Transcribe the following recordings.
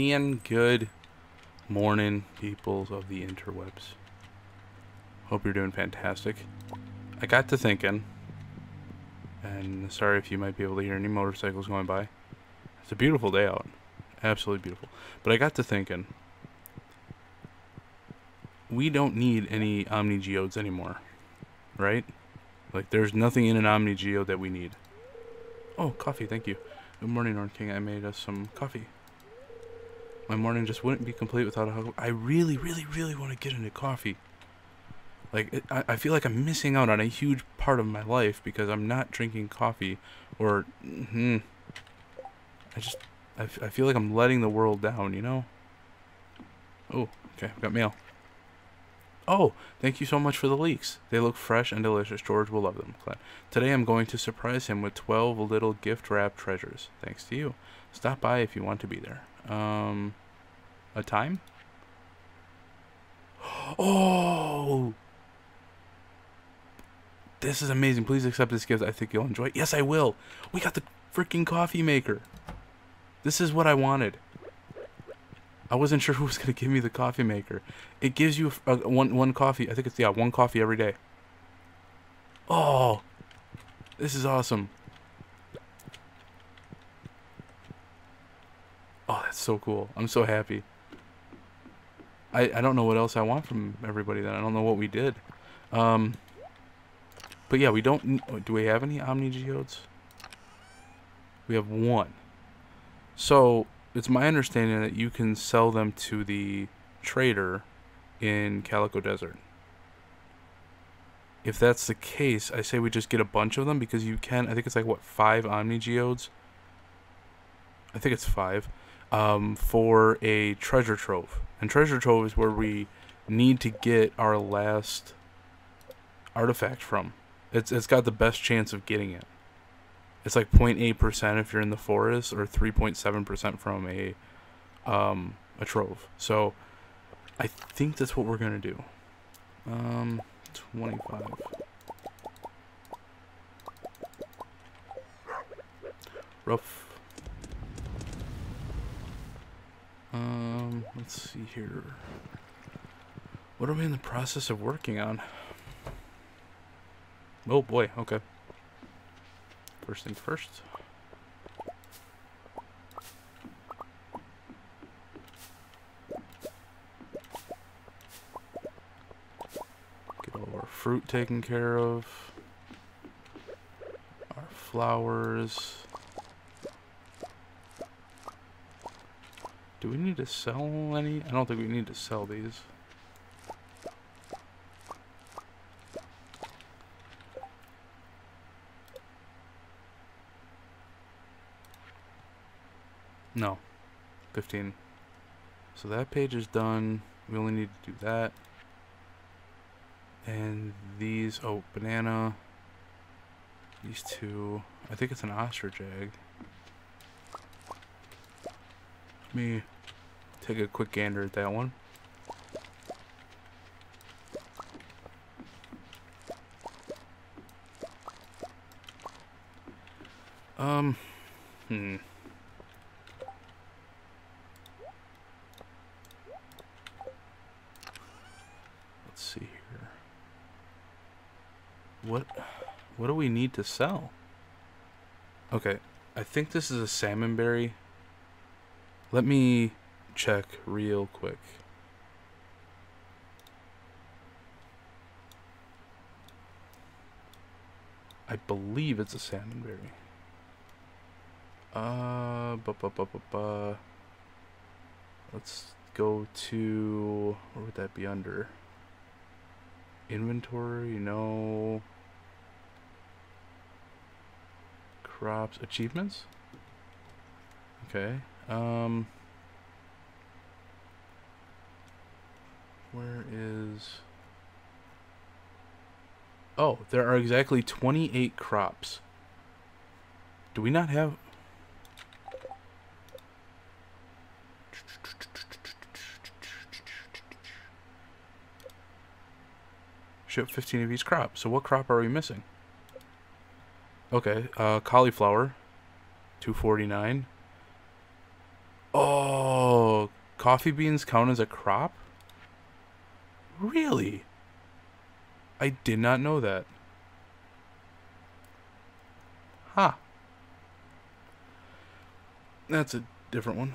and good morning, peoples of the interwebs. Hope you're doing fantastic. I got to thinking, and sorry if you might be able to hear any motorcycles going by. It's a beautiful day out. Absolutely beautiful. But I got to thinking, we don't need any Omnigeodes anymore, right? Like, there's nothing in an Omnigeode that we need. Oh, coffee, thank you. Good morning, Orange King. I made us some coffee. My morning just wouldn't be complete without a hug. I really, really, really want to get into coffee. Like, I feel like I'm missing out on a huge part of my life because I'm not drinking coffee, or... I feel like I'm letting the world down, you know? Oh, okay, I've got mail. Oh, thank you so much for the leeks. They look fresh and delicious. George will love them. Glad. Today I'm going to surprise him with 12 little gift-wrapped treasures. Thanks to you. Stop by if you want to be there. A time? Oh! This is amazing. Please accept this gift. I think you'll enjoy it. Yes, I will. We got the freaking coffee maker. This is what I wanted. I wasn't sure who was going to give me the coffee maker. It gives you one coffee. I think it's, yeah, one coffee every day. Oh, this is awesome. Oh, that's so cool. I'm so happy. I don't know what else I want from everybody then. I don't know what we did. But yeah, we don't... Do we have any Omnigeodes? We have one. So... It's my understanding that you can sell them to the trader in Calico Desert. If that's the case, I say we just get a bunch of them, because you can, I think it's like, what, 5 Omnigeodes? I think it's 5. For a treasure trove. And treasure trove is where we need to get our last artifact from. It's got the best chance of getting it. It's like 0.8% if you're in the forest, or 3.7% from a trove. So I think that's what we're gonna do. 25. Rough. Let's see here. What are we in the process of working on? Oh boy. Okay. First things first. Get all our fruit taken care of. Our flowers. Do we need to sell any? I don't think we need to sell these. No, 15. So that page is done. We only need to do that. And these, oh, banana. These two. I think it's an ostrich egg. Let me take a quick gander at that one. What do we need to sell? Okay, I think this is a salmonberry. Let me check real quick. I believe it's a salmonberry. Let's go to, where would that be under? Inventory, no. Crops, achievements. Okay. Where is? Oh, there are exactly 28 crops. Do we not have? Ship 15 of each crop. So what crop are we missing? Okay, cauliflower, 249. Oh! Coffee beans count as a crop? Really? I did not know that. Huh. That's a different one.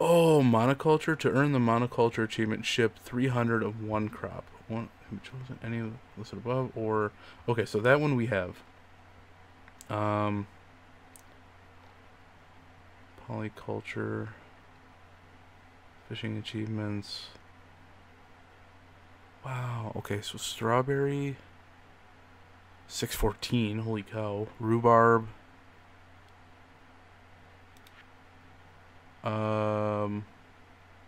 Oh, monoculture. To earn the monoculture achievement, ship 300 of one crop. One, have you chosen any listed above? Or, okay, so that one we have. Polyculture. Fishing achievements. Wow, okay, so strawberry. 614, holy cow. Rhubarb.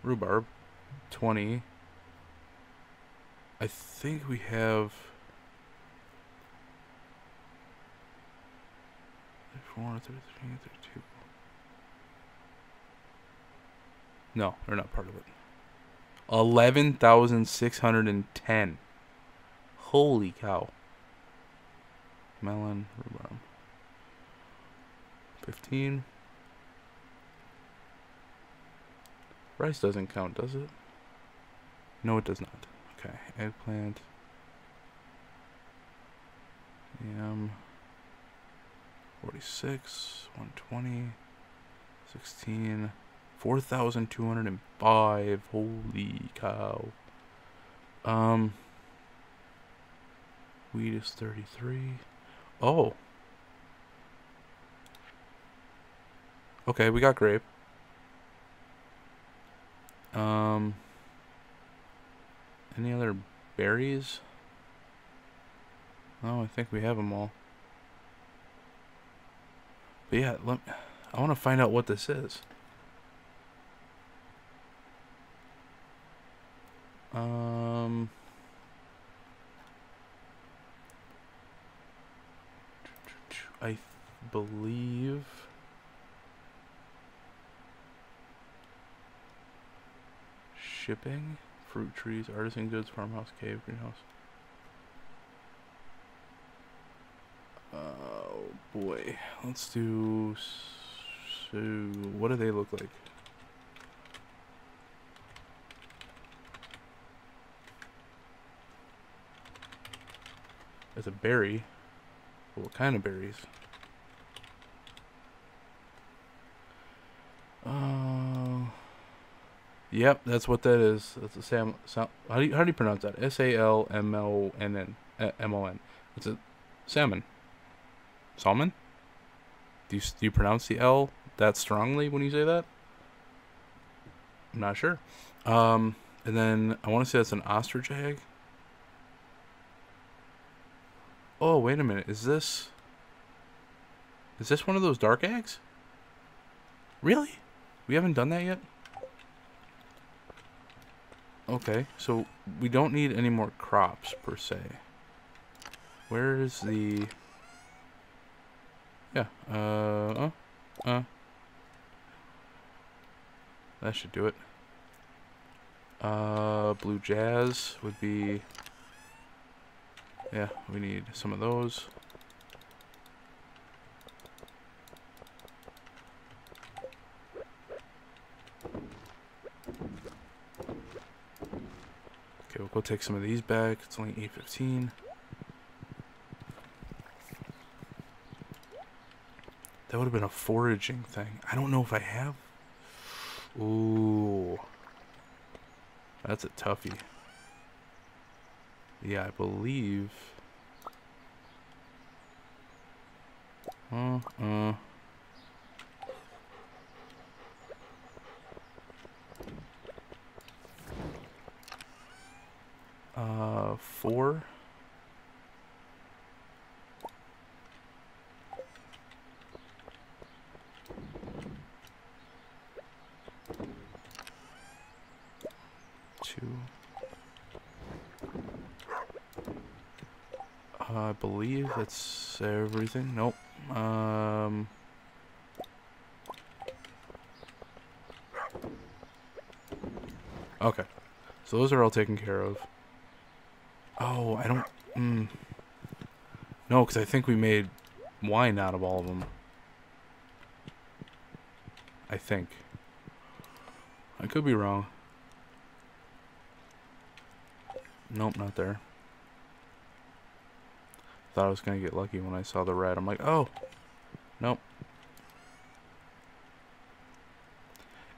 Rhubarb 20. I think we have 4, 33, 32. No, they're not part of it. 11,610. Holy cow. Melon, rhubarb. 15. Rice doesn't count, does it? No, it does not. Okay, eggplant. Yam. 46, 120, 16, 4,205. Holy cow. Wheat is 33. Oh. Okay, we got grape. Any other berries? No, I think we have them all. But yeah, I want to find out what this is. I believe... Shipping, fruit trees, artisan goods, farmhouse, cave, greenhouse. Oh boy, let's do. So, what do they look like? It's a berry. But what kind of berries? Yep, that's what that is. That's a how do you pronounce that? S-A-L-M-O-N-N. It's a salmon. Salmon? Do you pronounce the L that strongly when you say that? I'm not sure. And then I want to say that's an ostrich egg. Oh, wait a minute. Is this one of those dark eggs? Really? We haven't done that yet? Okay, so we don't need any more crops, per se. Where is the... Yeah, that should do it. Blue jazz would be... Yeah, we need some of those. We'll take some of these back. It's only 8:15. That would have been a foraging thing. I don't know if I have. Ooh. That's a toughie. Yeah, I believe. Four. Two. I believe that's everything. Nope. Okay. So those are all taken care of. Oh, I don't... No, because I think we made wine out of all of them. I think. I could be wrong. Nope, not there. Thought I was gonna get lucky when I saw the red. I'm like, oh, nope.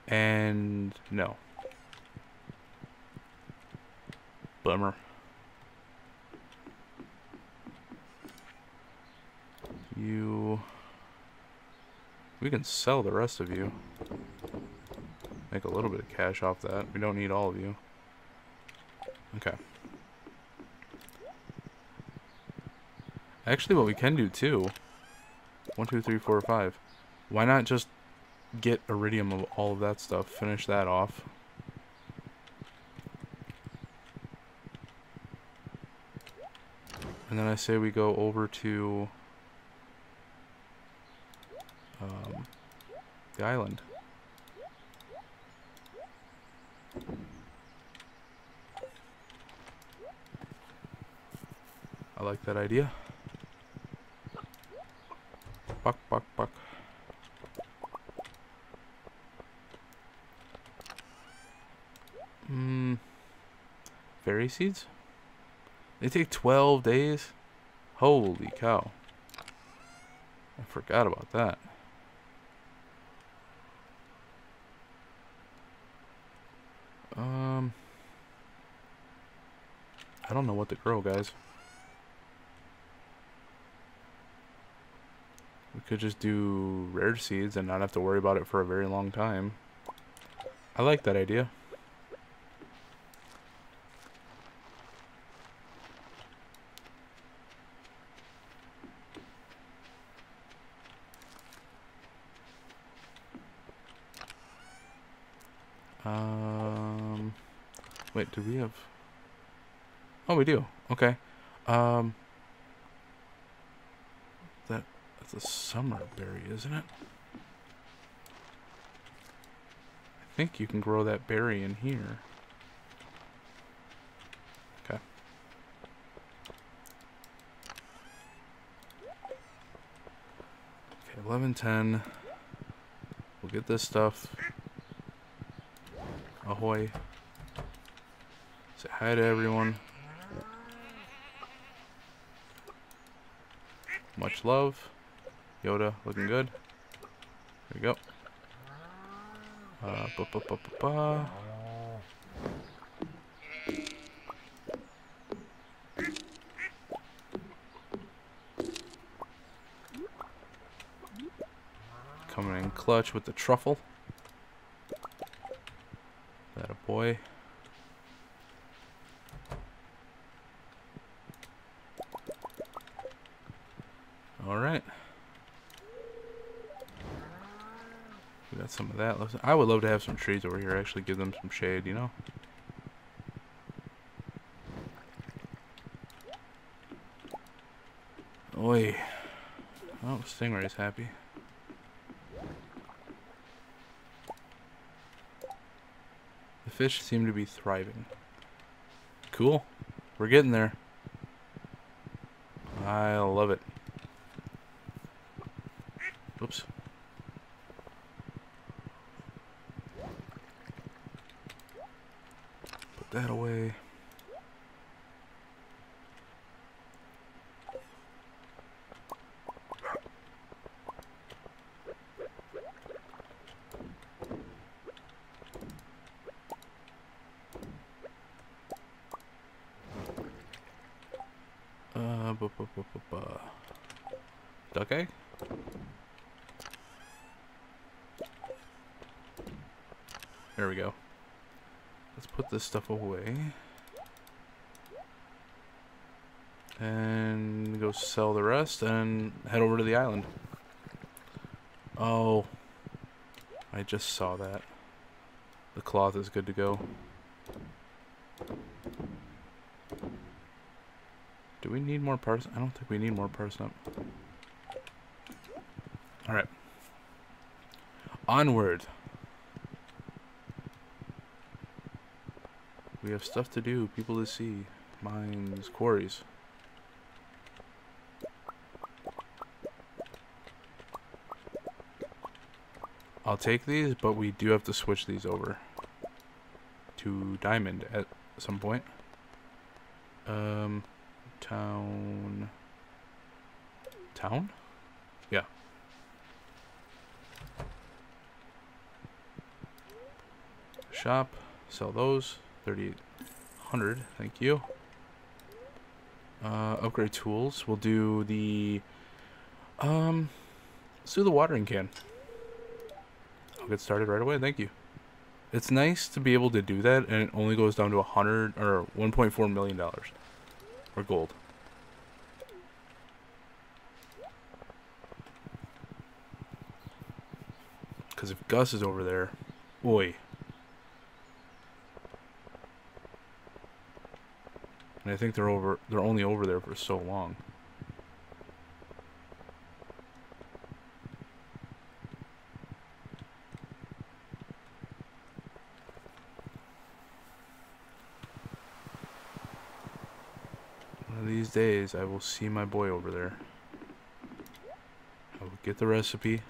And no. Bummer. You. We can sell the rest of you. Make a little bit of cash off that. We don't need all of you. Okay. Actually, what we can do too. 1, 2, 3, 4, 5. Why not just get iridium of all of that stuff? Finish that off. And then I say we go over to the island. I like that idea. Buck, buck, buck. Berry seeds? They take 12 days? Holy cow. I forgot about that. I don't know what to grow, guys. We could just do rare seeds and not have to worry about it for a very long time. I like that idea. Wait, do we have... Oh, we do. Okay. That's a summer berry, isn't it? I think you can grow that berry in here. Okay. Okay, 11:10. We'll get this stuff. Ahoy. Say hi to everyone. Much love. Yoda, looking good. There we go. Coming in clutch with the truffle. That a boy. Some of that. I would love to have some trees over here, actually give them some shade, you know? Oi. Oh, Stingray's happy. The fish seem to be thriving. Cool. We're getting there. I love it. Oops. That away. Duck egg? There we go. Let's put this stuff away and go sell the rest and head over to the island. Oh, I just saw that. The cloth is good to go. Do we need more parsnip? I don't think we need more parsnip. All right. Onward. We have stuff to do, people to see, mines, quarries. I'll take these, but we do have to switch these over. to diamond at some point. Town? Yeah. Shop. Sell those. 3,800. Thank you. Upgrade tools. We'll do the... let's do the watering can. I'll get started right away. Thank you. It's nice to be able to do that, and it only goes down to $1.4 million or gold. Because if Gus is over there, boy. And I think they're only over there for so long. These days I will see my boy over there. I will get the recipe.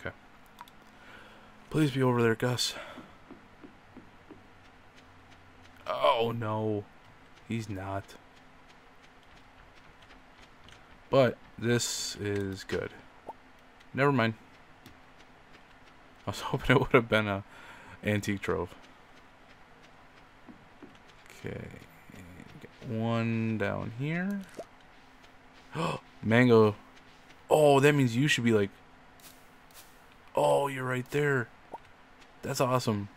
Okay. Please be over there, Gus. Oh no. He's not. But this is good. Never mind. I was hoping it would have been a antique trove. Okay. Get one down here. Oh, mango. Oh, that means you should be like... Oh, you're right there. That's awesome.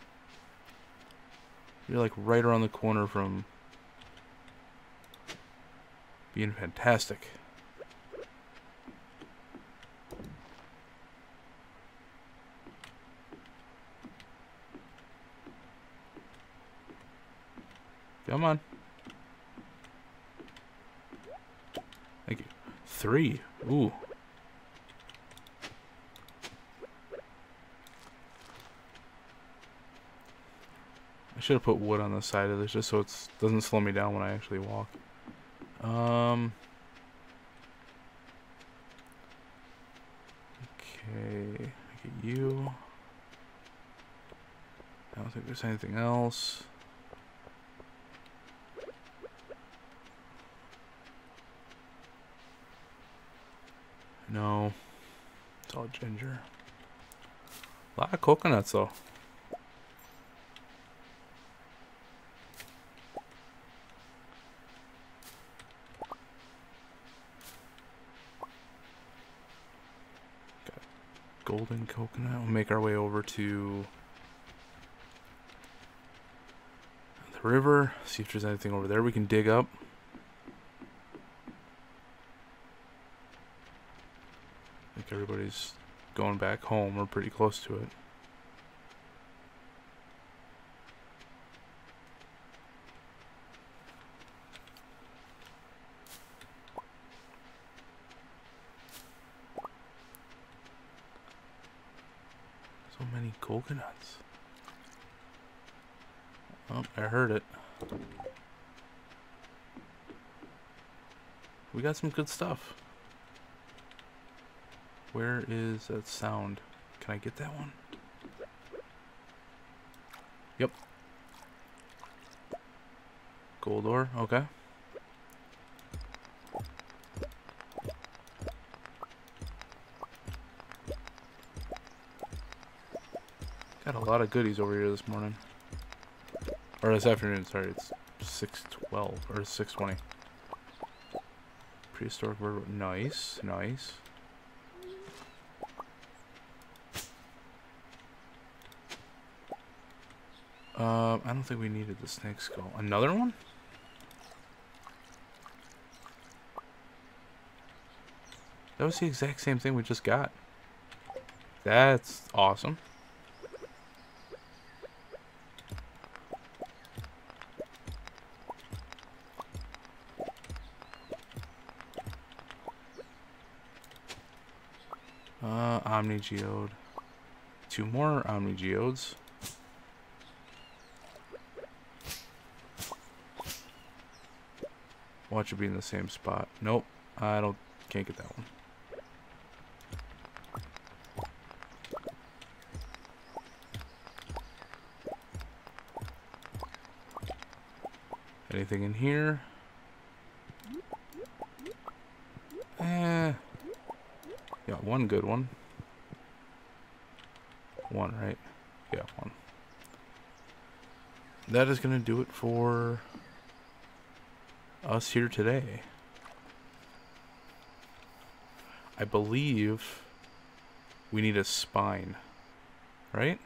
You're like right around the corner from... being fantastic. Come on. Thank you. 3. Ooh. I should have put wood on the side of this just so it doesn't slow me down when I actually walk. Okay. Look at you. I don't think there's anything else. No, it's all ginger. A lot of coconuts, though. Got golden coconut. We'll make our way over to the river. See if there's anything over there we can dig up. Everybody's going back home. We're pretty close to it. So many coconuts. Oh, I heard it. We got some good stuff. Where is that sound? Can I get that one? Yep. Gold ore, okay. Got a lot of goodies over here this morning. Or this afternoon, sorry, it's 6:12 or 6:20. Prehistoric bird, nice, nice. I don't think we needed the snake skull. Another one? That was the exact same thing we just got. That's awesome. Omnigeode. 2 more Omnigeodes. Watch it be in the same spot. Nope, I can't get that one. Anything in here? Got one good one. One, right? Yeah, one. That is going to do it for us here today. I believe we need a spine, right?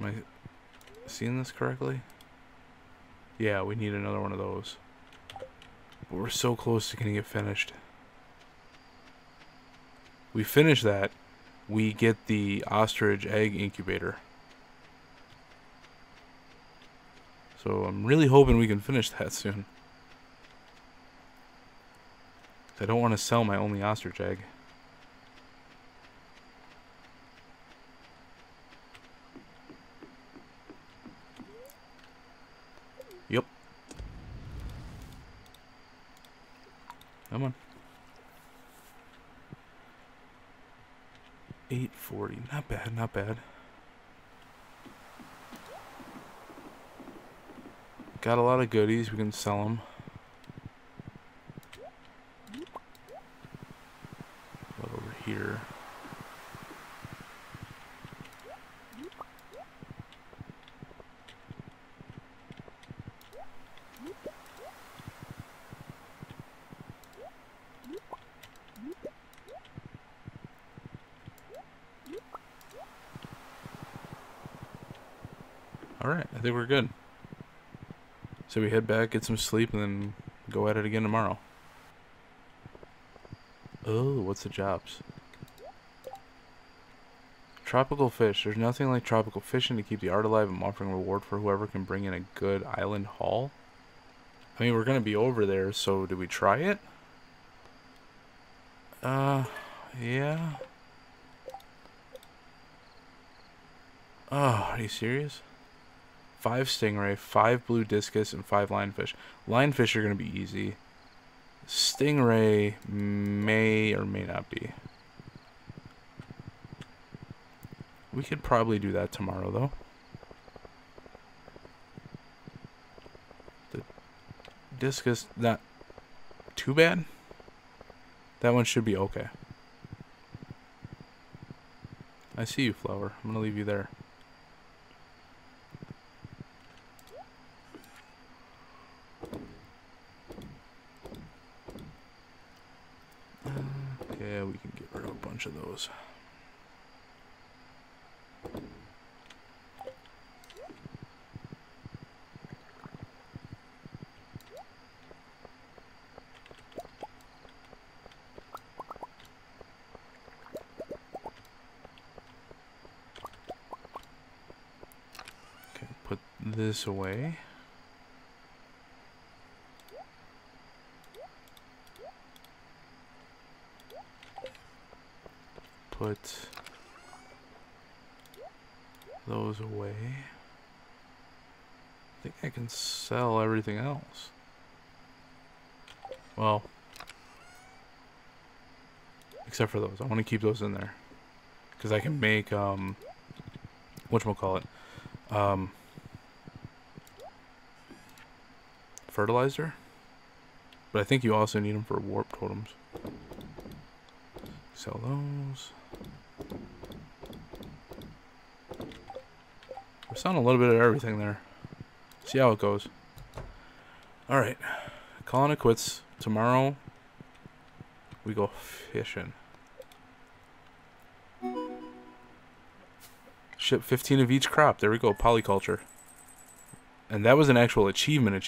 Am I seeing this correctly? Yeah, we need another one of those. But we're so close to getting it finished. We finish that, we get the ostrich egg incubator. So I'm really hoping we can finish that soon. I don't want to sell my only ostrich egg. Yep. Come on. 840. Not bad, not bad. Got a lot of goodies. We can sell them. Here. Alright, I think we're good. So we head back, get some sleep, and then go at it again tomorrow. Oh, what's the jobs? Tropical fish. There's nothing like tropical fishing to keep the art alive. I'm offering a reward for whoever can bring in a good island haul. I mean, we're going to be over there, so do we try it? Yeah. Oh, are you serious? 5 stingray, 5 blue discus, and 5 lionfish. Lionfish are going to be easy. Stingray may or may not be. We could probably do that tomorrow, though. The discus, not too bad. That one should be okay. I see you, Flower. I'm gonna leave you there. Yeah, we can get rid of a bunch of those. This away. Put those away. I think I can sell everything else. Well, except for those. I want to keep those in there because I can make whatchamacallit. Fertilizer, but I think you also need them for warp totems. Sell those. We're selling a little bit of everything there. See how it goes. All right, calling it quits. Tomorrow we go fishing. Ship 15 of each crop. There we go. Polyculture. And that was an actual achievement.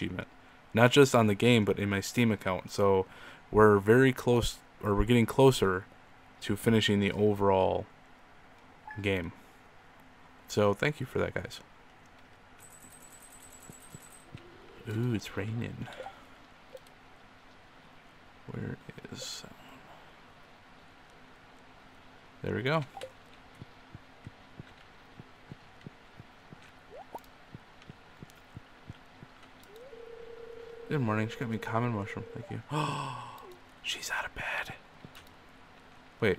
Not just on the game, but in my Steam account. So we're very close, or we're getting closer to finishing the overall game. So thank you for that, guys. Ooh, it's raining. Where is that one? There we go. Good morning. She got me common mushroom. Thank you. Oh, she's out of bed. Wait,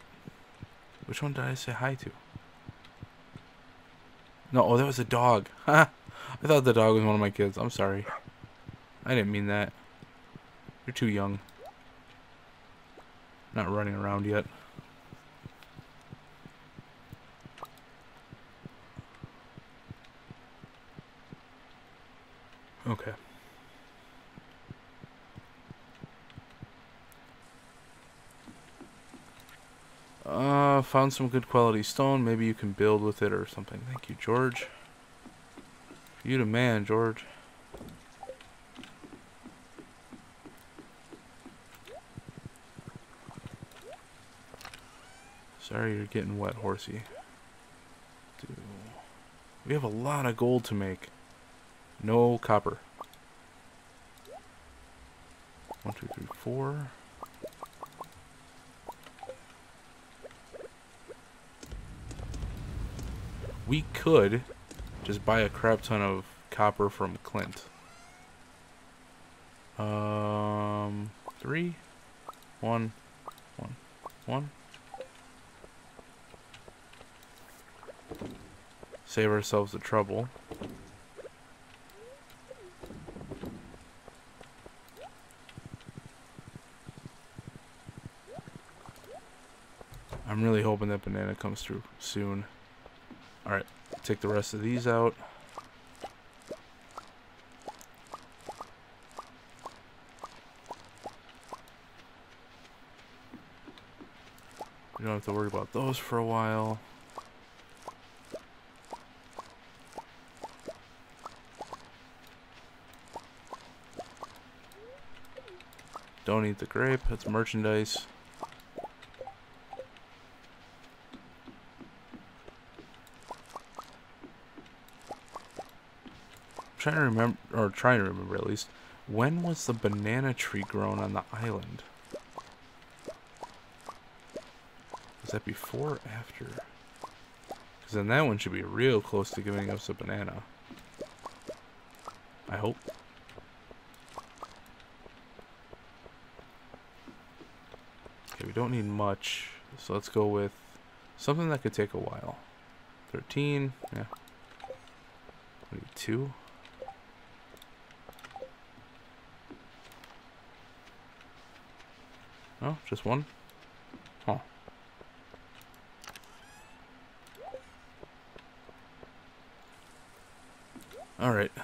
which one did I say hi to? No, oh, that was a dog. I I thought the dog was one of my kids. I'm sorry. I didn't mean that. You're too young. Not running around yet. Okay. Found some good quality stone. Maybe you can build with it or something. Thank you, George. You the man, George. Sorry you're getting wet, horsey. Dude. We have a lot of gold to make. No copper. 1, 2, 3, 4. We could just buy a crap ton of copper from Clint. 3, 1, 1, 1. Save ourselves the trouble. I'm really hoping that banana comes through soon. Alright, take the rest of these out. We don't have to worry about those for a while. Don't eat the grape, that's merchandise. Trying to remember, or trying to remember at least, when was the banana tree grown on the island? Was that before or after? Because then that one should be real close to giving us a banana. I hope. Okay, we don't need much, so let's go with something that could take a while. 13, yeah. We need 2. Oh, just 1? Huh. Alright. I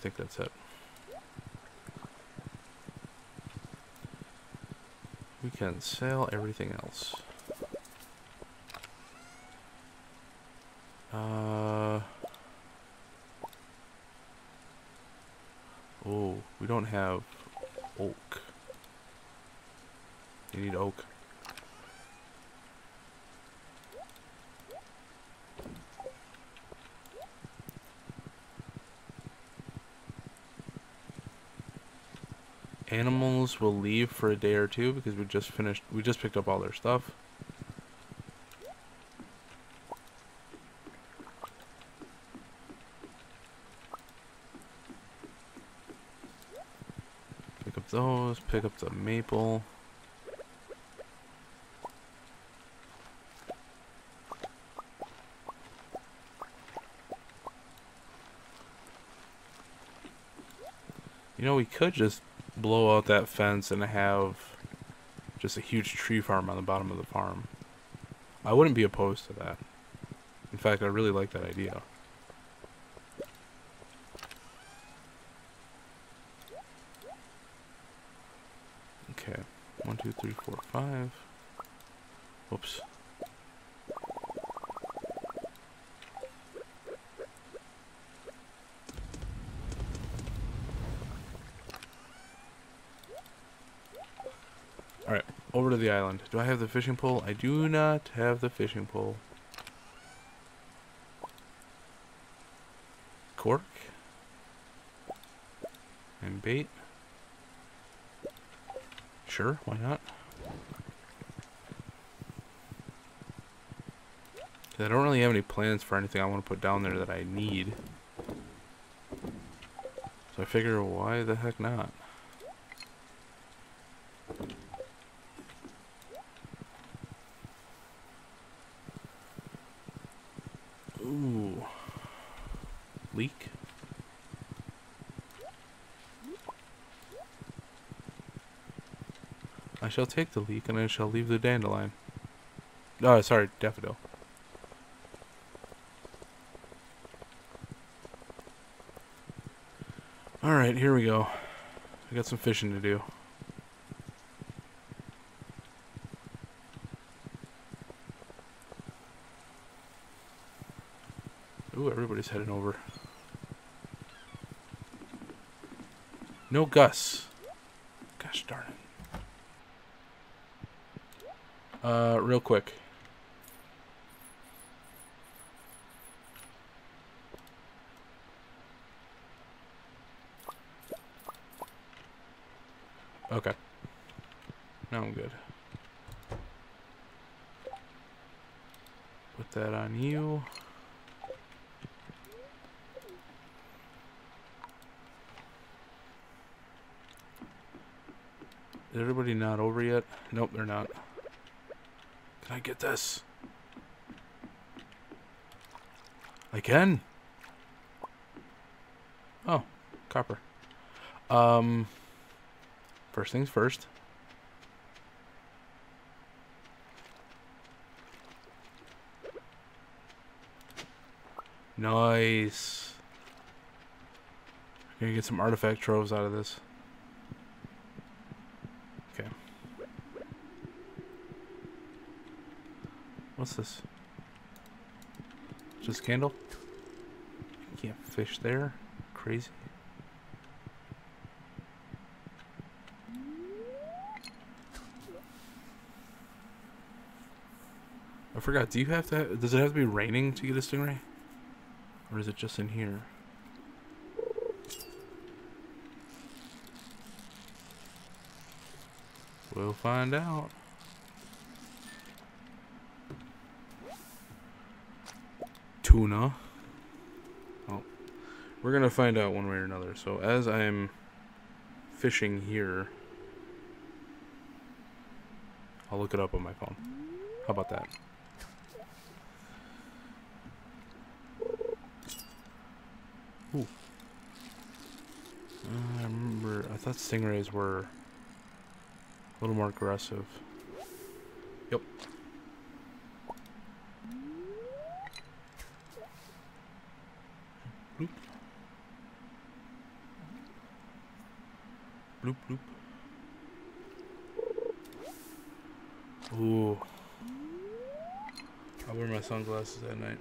think that's it. We can sell everything else. Oh, we don't have oak. You need oak. Animals will leave for a day or two because we just picked up all their stuff. Those, pick up the maple. You know, we could just blow out that fence and have just a huge tree farm on the bottom of the farm. I wouldn't be opposed to that. In fact, I really like that idea. Okay, 1, 2, 3, 4, 5. Oops. Alright, over to the island. Do I have the fishing pole? I do not have the fishing pole. Cork. And bait. Sure, why not? I don't really have any plans for anything I want to put down there that I need. So I figure, why the heck not? leak. I shall take the leek, and I shall leave the dandelion. Oh, sorry, daffodil. Alright, here we go. I got some fishing to do. Ooh, everybody's heading over. No Gus. Gosh darn it. Real quick. Okay. Now I'm good. Put that on you. Is everybody not over yet? Nope, they're not. I get this. I can. Oh, copper. First things first. Nice. I'm gonna get some artifact troves out of this. What's this? Just a candle? Can't fish there. Crazy. I forgot. Do you have to? Does it have to be raining to get a stingray, or is it just in here? We'll find out. Tuna. Oh, we're gonna find out one way or another. So as I'm fishing here, I'll look it up on my phone. How about that? Ooh. I remember. I thought stingrays were a little more aggressive. Yep. Bloop. Bloop, bloop. Ooh. I'll wear my sunglasses at night.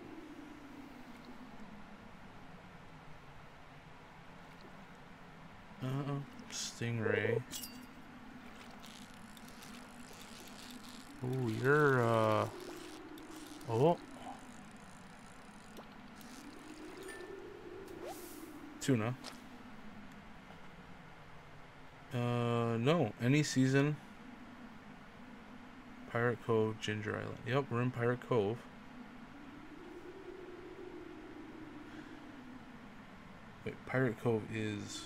Stingray. Ooh, you're, Oh. Tuna. No. Any season. Pirate Cove, Ginger Island. Yep, we're in Pirate Cove. Wait, Pirate Cove is...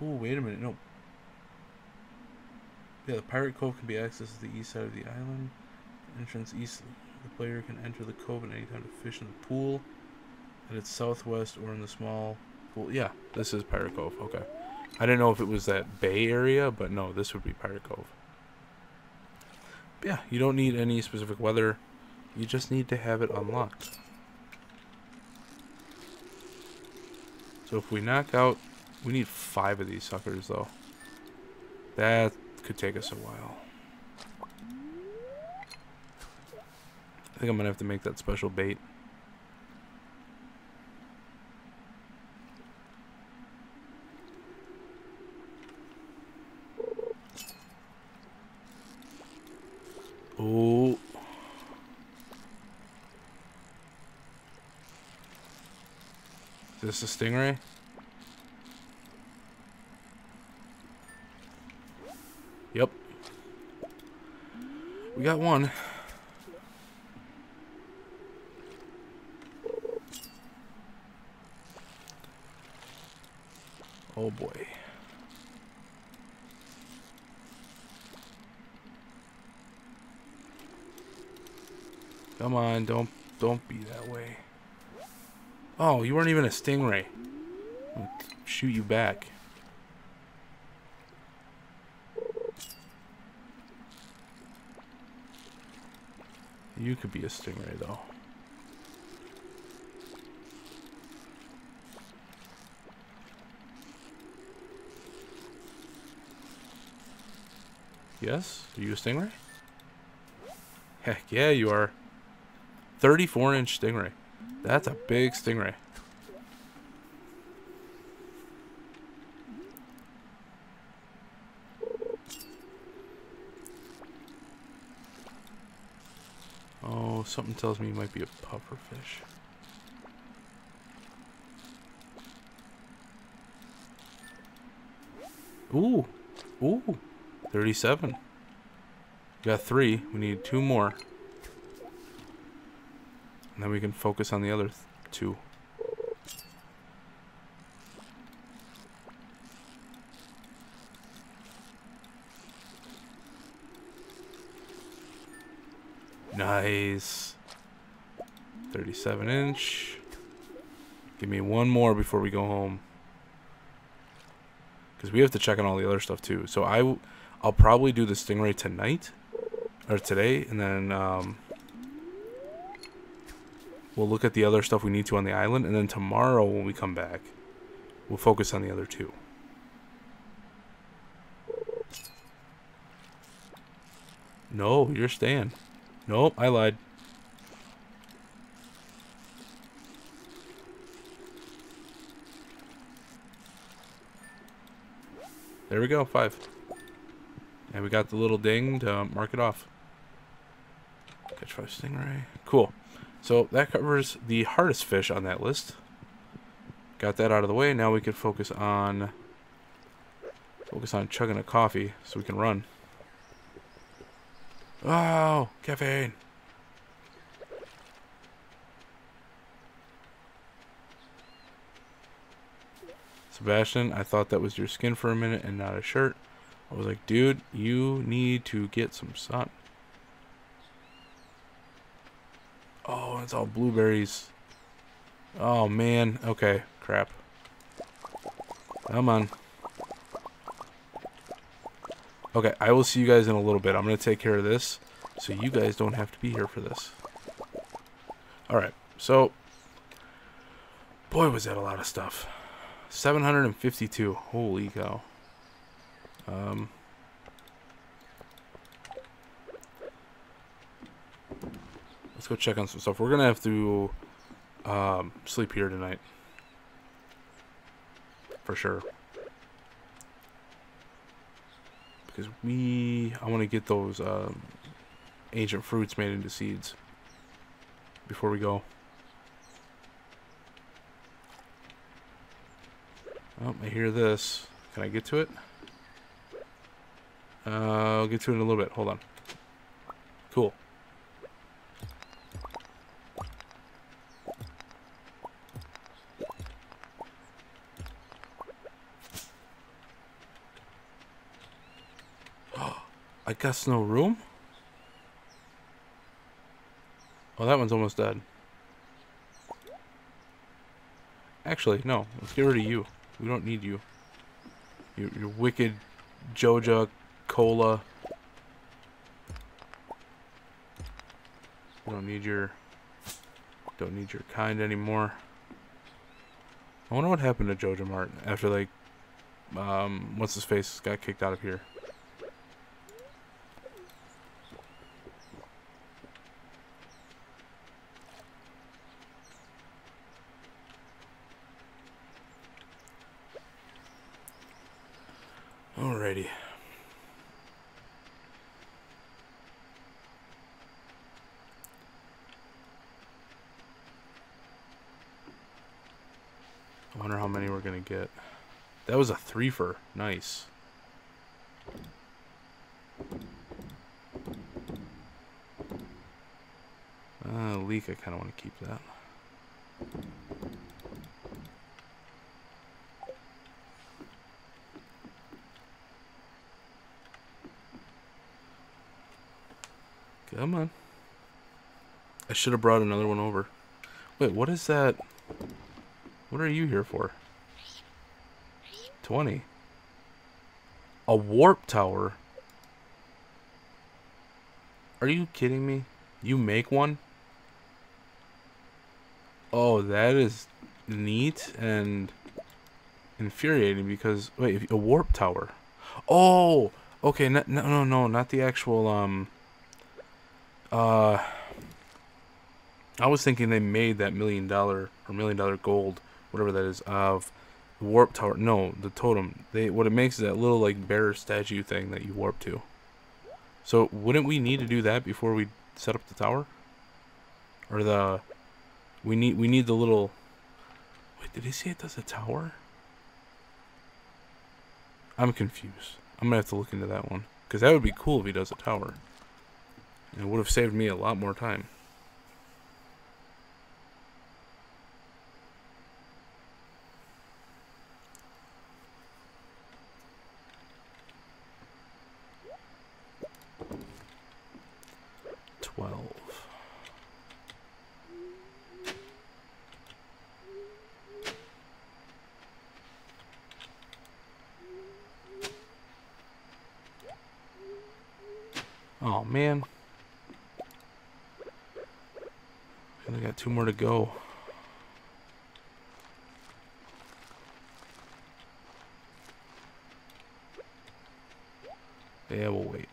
Oh, wait a minute. No. Yeah, the Pirate Cove can be accessed to the east side of the island. Entrance east... The player can enter the cove at any time to fish in the pool at its southwest or in the small pool. Yeah, this is Pirate Cove. Okay. I didn't know if it was that bay area, but no, this would be Pirate Cove. But yeah, you don't need any specific weather. You just need to have it unlocked. So if we knock out... We need 5 of these suckers, though. That could take us a while. I think I'm gonna have to make that special bait. Oh. Is this a stingray? Yep. We got one. Oh boy. Come on, don't be that way. Oh, you weren't even a stingray. I'll shoot you back. You could be a stingray, though. Yes? Are you a stingray? Heck yeah, you are. 34-inch stingray. That's a big stingray. Oh, something tells me it might be a pufferfish. Ooh. Ooh. 37. Got 3. We need 2 more. And then we can focus on the other 2. Nice. 37-inch. Give me 1 more before we go home. Because we have to check on all the other stuff too. So I'll probably do the stingray tonight. Or today. And then we'll look at the other stuff we need to on the island. And then tomorrow when we come back, we'll focus on the other 2. No, you're staying. Nope, I lied. There we go, 5. And we got the little ding to mark it off. Catch 5 stingray. Cool. So that covers the hardest fish on that list. Got that out of the way. Now we can focus on chugging a coffee so we can run. Oh, caffeine. Sebastian, I thought that was your skin for a minute and not a shirt. I was like, dude, you need to get some sun. Oh, it's all blueberries. Oh, man. Okay, crap. Come on. Okay, I will see you guys in a little bit. I'm going to take care of this so you guys don't have to be here for this. Alright, so... Boy, was that a lot of stuff. 752. Holy cow. Let's go check on some stuff. We're going to have to sleep here tonight. For sure. Because I want to get those ancient fruits made into seeds before we go. Oh, I hear this. Can I get to it? I'll get to it in a little bit. Hold on. Cool. I guess no room? Oh, that one's almost dead. Actually, no. Let's get rid of you. We don't need you. Your wicked Joja Cola. We don't need your kind anymore. I wonder what happened to Joja Martin after, like, what's his face got kicked out of here. Alrighty. I wonder how many we're gonna get. That was a 3-fer. Nice. Leek, I kinda wanna keep that. Come on. I should have brought another one over. Wait, what is that? What are you here for? 20. A warp tower? Are you kidding me? You make one? Oh, that is neat and infuriating because... Wait, a warp tower. Oh! Okay, no, not the actual, I was thinking they made that $1 million or $1 million gold, whatever that is, of the warp tower. No, the totem. They what it makes is that little like bear statue thing that you warp to. So wouldn't we need to do that before we set up the tower? Or the we need the little. Wait, did he say it does a tower? I'm confused. I'm gonna have to look into that one because that would be cool if he does a tower. And it would have saved me a lot more time. Oh man, I only got 2 more to go. Yeah, we'll wait.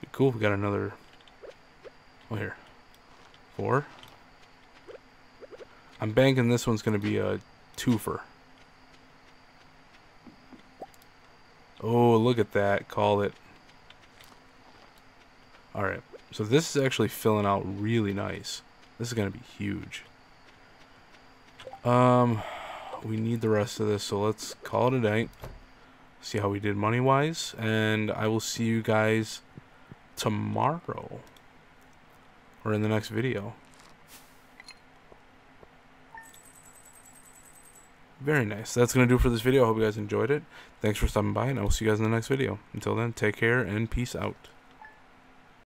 Be cool if we got another. Oh, here. 4. I'm banking this one's gonna be a twofer. Oh, look at that. Call it. Alright. So this is actually filling out really nice. This is going to be huge. We need the rest of this, so let's call it a night. See how we did money-wise. And I will see you guys tomorrow. Or in the next video. Very nice. That's going to do it for this video. I hope you guys enjoyed it. Thanks for stopping by, and I will see you guys in the next video. Until then, take care and peace out.